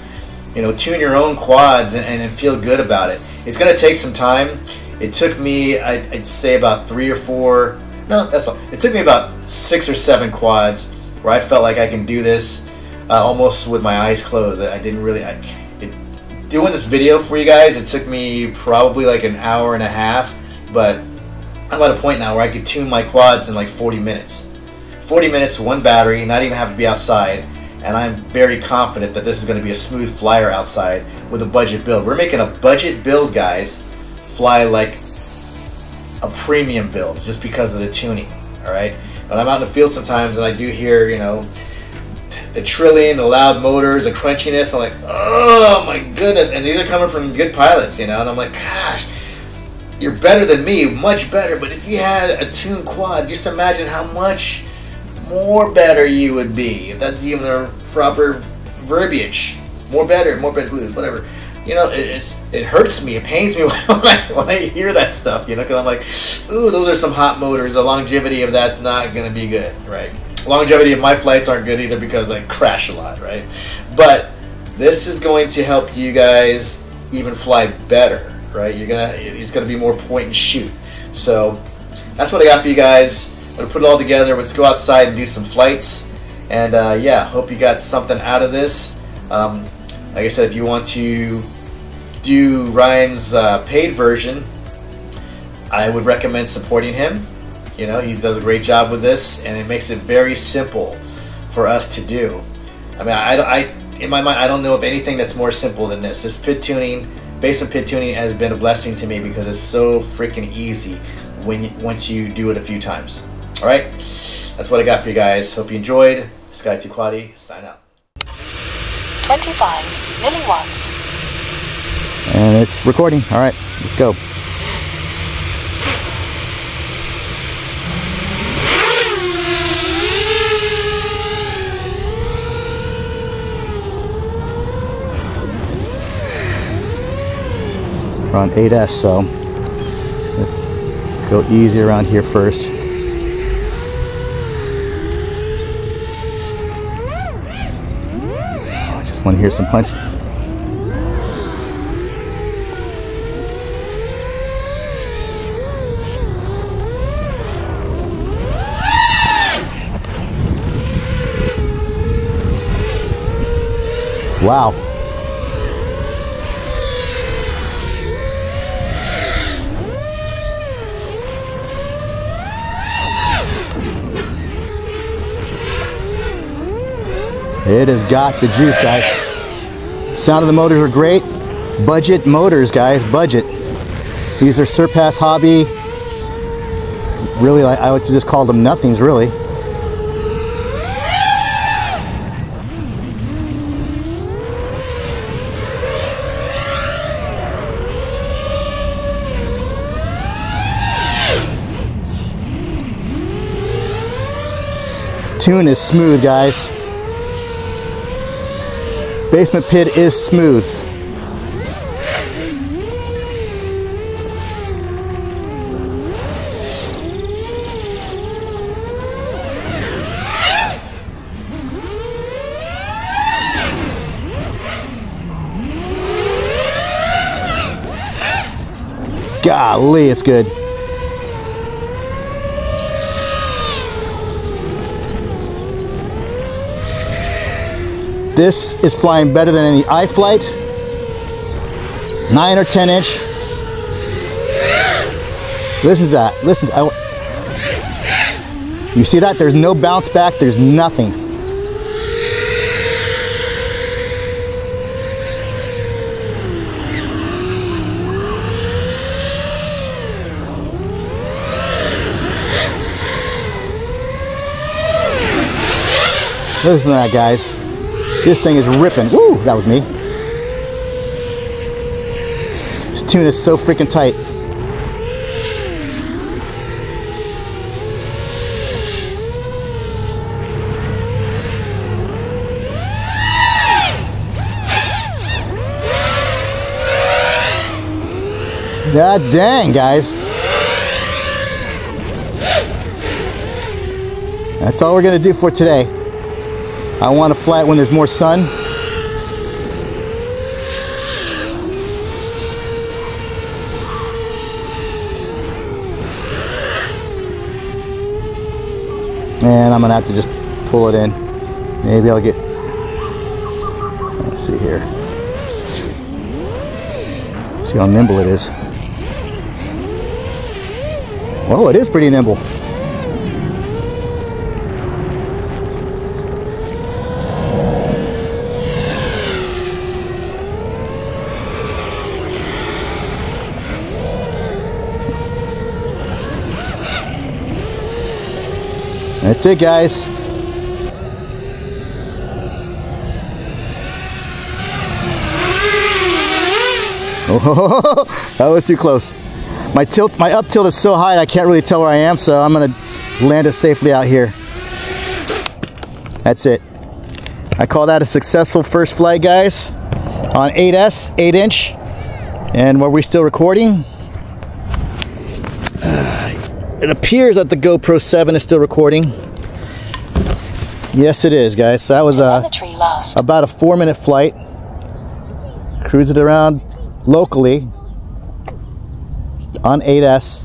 you know, tune your own quads and, and feel good about it. It's going to take some time. It took me, I'd, I'd say about three or four, no, that's all. It took me about six or seven quads where I felt like I can do this uh, almost with my eyes closed. I, I didn't really, I, it, doing this video for you guys, it took me probably like an hour and a half, but I'm at a point now where I could tune my quads in like forty minutes. forty minutes, one battery, not even have to be outside. And I'm very confident that this is going to be a smooth flyer outside with a budget build. We're making a budget build, guys, fly like a premium build just because of the tuning, all right? But I'm out in the field sometimes and I do hear, you know, the trilling, the loud motors, the crunchiness. I'm like, oh my goodness. And these are coming from good pilots, you know, and I'm like, gosh, you're better than me, much better. But if you had a tuned quad, just imagine how much more better you would be, if that's even a proper verbiage. More better, more better blues, whatever. You know, it, it's, it hurts me, it pains me when I, when I hear that stuff, you know, because I'm like, ooh, those are some hot motors. The longevity of that's not going to be good, right? Longevity of my flights aren't good either because I crash a lot, right? But This is going to help you guys even fly better, right? You're gonna, it's gonna be more point and shoot. So that's what I got for you guys. I'm gonna put it all together. Let's go outside and do some flights. And uh, yeah, hope you got something out of this. Um, like I said, if you want to do Ryan's uh, paid version, I would recommend supporting him. You know, he does a great job with this, and it makes it very simple for us to do. I mean, I, I in my mind, I don't know of anything that's more simple than this. This P I D tuning, basement P I D tuning, has been a blessing to me because it's so freaking easy when you, once you do it a few times. All right, that's what I got for you guys. Hope you enjoyed. Scotty two Quady, sign out. twenty-five milliwatts. And it's recording. All right, let's go. We're on eight S, so it's gonna go easy around here first. Oh, I just want to hear some punch. Wow. It has got the juice, guys. Sound of the motors are great. Budget motors, guys, budget. These are Surpass Hobby. Really, I like to just call them nothings, really. Tune is smooth, guys. Basement P I D is smooth. Golly, it's good. This is flying better than any iFlight, nine or ten inch. Listen to that, listen. I, you see that? There's no bounce back, there's nothing. Listen to that, guys. This thing is ripping. Woo, that was me. This tune is so freaking tight. God dang, guys. That's all we're gonna do for today. I want to fly it when there's more sun. And I'm going to have to just pull it in. Maybe I'll get, let's see here. See how nimble it is. Oh, it is pretty nimble. That's it, guys. Oh, that was too close. My tilt, my up tilt is so high I can't really tell where I am, so I'm gonna land it safely out here. That's it. I call that a successful first flight, guys, on eight S, eight inch. And were we still recording? It appears that the GoPro seven is still recording. Yes, it is, guys. So that was a, about a four minute flight. cruise it around locally on eight S.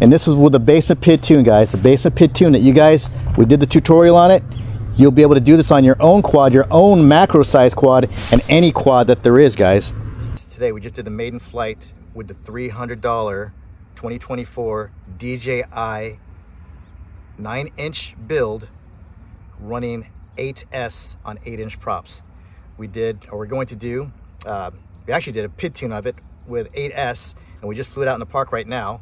And this is with the basement P I D tune, guys. The basement P I D tune that you guys, we did the tutorial on it. You'll be able to do this on your own quad, your own macro size quad, and any quad that there is, guys. Today we just did the maiden flight with the three hundred dollar twenty twenty-four D J I nine inch build running eight S on eight inch props. We did, or we're going to do, uh, we actually did a P I D tune of it with eight S, and we just flew it out in the park right now,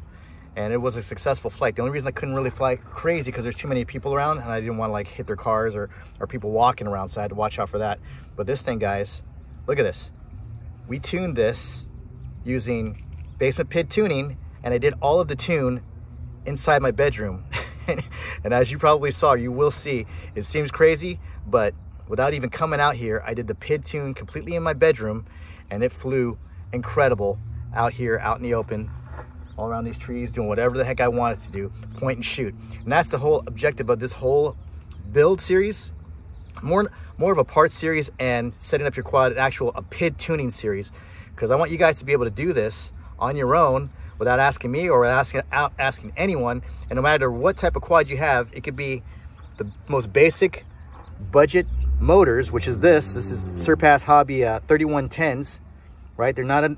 and it was a successful flight. The only reason I couldn't really fly crazy because there's too many people around, and I didn't want to like hit their cars or, or people walking around, so I had to watch out for that. But this thing, guys, look at this. We tuned this using basement P I D tuning, and I did all of the tune inside my bedroom. And as you probably saw, you will see, it seems crazy, but without even coming out here, I did the P I D tune completely in my bedroom, and it flew incredible out here, out in the open, all around these trees, doing whatever the heck I wanted to do, point and shoot. And that's the whole objective of this whole build series, more, more of a part series and setting up your quad, an actual a P I D tuning series, because I want you guys to be able to do this on your own without asking me or without asking, out asking anyone. And no matter what type of quad you have, it could be the most basic budget motors, which is this. This is Surpass Hobby uh, thirty-one tens, right? They're not a,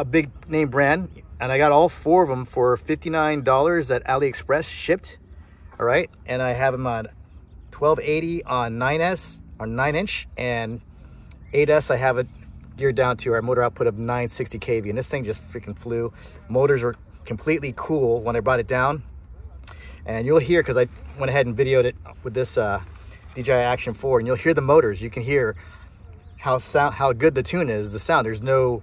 a big name brand. And I got all four of them for fifty-nine dollars at AliExpress shipped, all right? And I have them on twelve eighty on nine S, on nine inch, and eight S I have it geared down to our motor output of nine sixty K V, and this thing just freaking flew. Motors were completely cool when I brought it down, and you'll hear, because I went ahead and videoed it with this uh, D J I Action four, and you'll hear the motors. You can hear how sound, how good the tune is, the sound. There's no,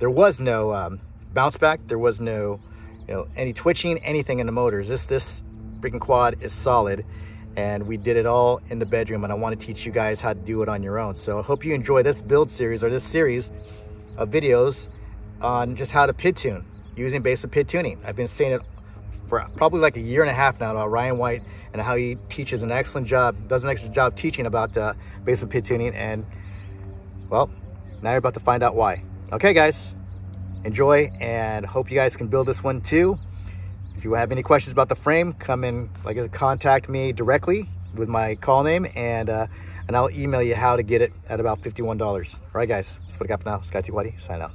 there was no um, bounce back. There was no, you know, any twitching, anything in the motors. This this freaking quad is solid, and we did it all in the bedroom, and I want to teach you guys how to do it on your own. So I hope you enjoy this build series, or this series of videos on just how to P I D tune using basement P I D tuning. I've been saying it for probably like a year and a half now about Ryan White and how he teaches an excellent job, does an excellent job teaching about uh, basement P I D tuning, and well, now you're about to find out why. Okay guys, enjoy, and hope you guys can build this one too. If you have any questions about the frame, come in, like contact me directly with my call name, and uh, and I'll email you how to get it at about fifty-one dollars. All right, guys, that's what I got for now. Scotty two Quady, sign out.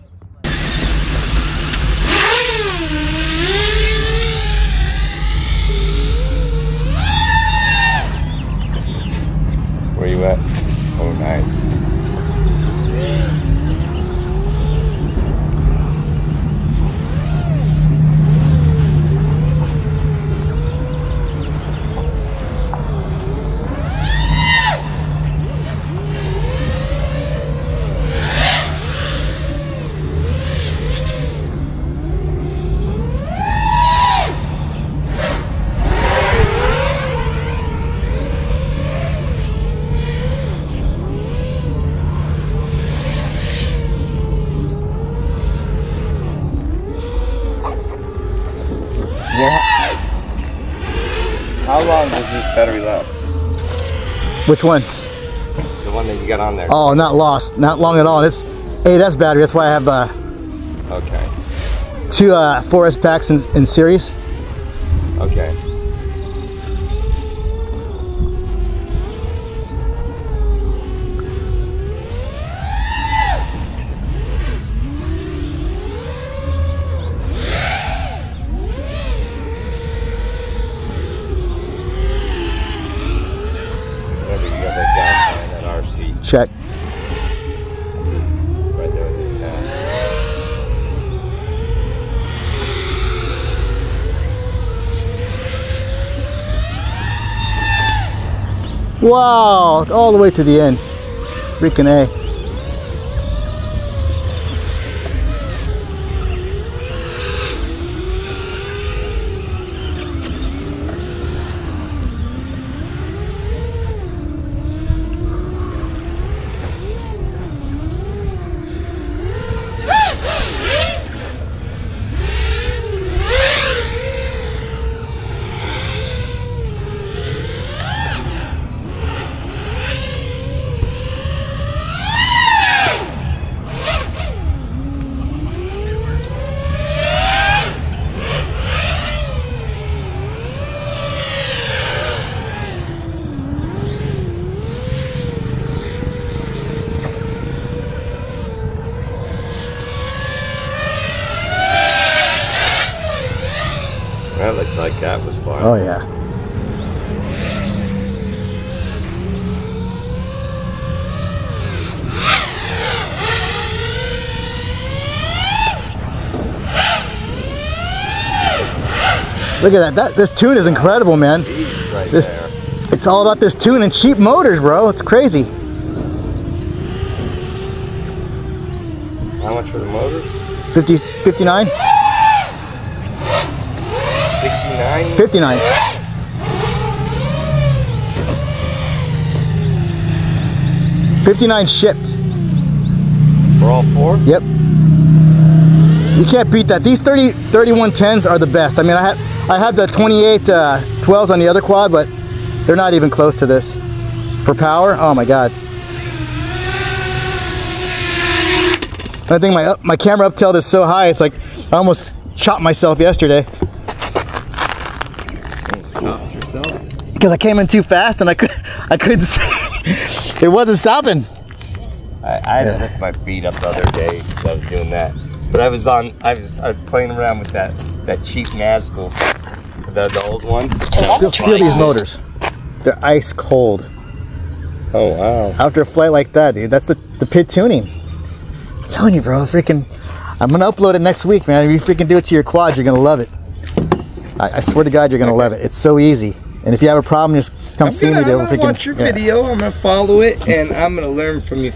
Where you at? Oh, nice. How long does this battery last? Which one? The one that you got on there. Oh, not lost. Not long at all. It's eight S battery. That's why I have uh, okay. two uh, four S packs in, in series. Okay. Check. Right there with the account. Wow, all the way to the end. Freaking A. That looked like that was fun. Oh yeah. Look at that. That this tune is incredible, man. Right this, there. It's all about this tune and cheap motors, bro. It's crazy. How much for the motor? fifty, fifty-nine? sixty-nine? fifty-nine. fifty-nine shipped. For all four? Yep. You can't beat that. These thirty, thirty-one tens are the best. I mean, I have, I have the twenty-eight uh, twelves on the other quad, but they're not even close to this. For power, oh my God. I think my, up, my camera up tilt is so high, it's like I almost chopped myself yesterday. Because I came in too fast and I, could, I couldn't see. It wasn't stopping. I, I had to lift my feet up the other day because I was doing that. But I was on, I was, I was playing around with that, that cheap Nazgul, the, the old one. Just feel these motors. They're ice cold. Oh, wow. After a flight like that, dude, that's the, the P I D tuning. I'm telling you, bro, freaking, I'm gonna upload it next week, man. If you freaking do it to your quad, you're gonna love it. I, I swear to God, you're gonna okay. love it. It's so easy. And if you have a problem, just come I'm see gonna, me. I'm gonna freaking, watch your yeah. video. I'm gonna follow it, and I'm gonna learn from you.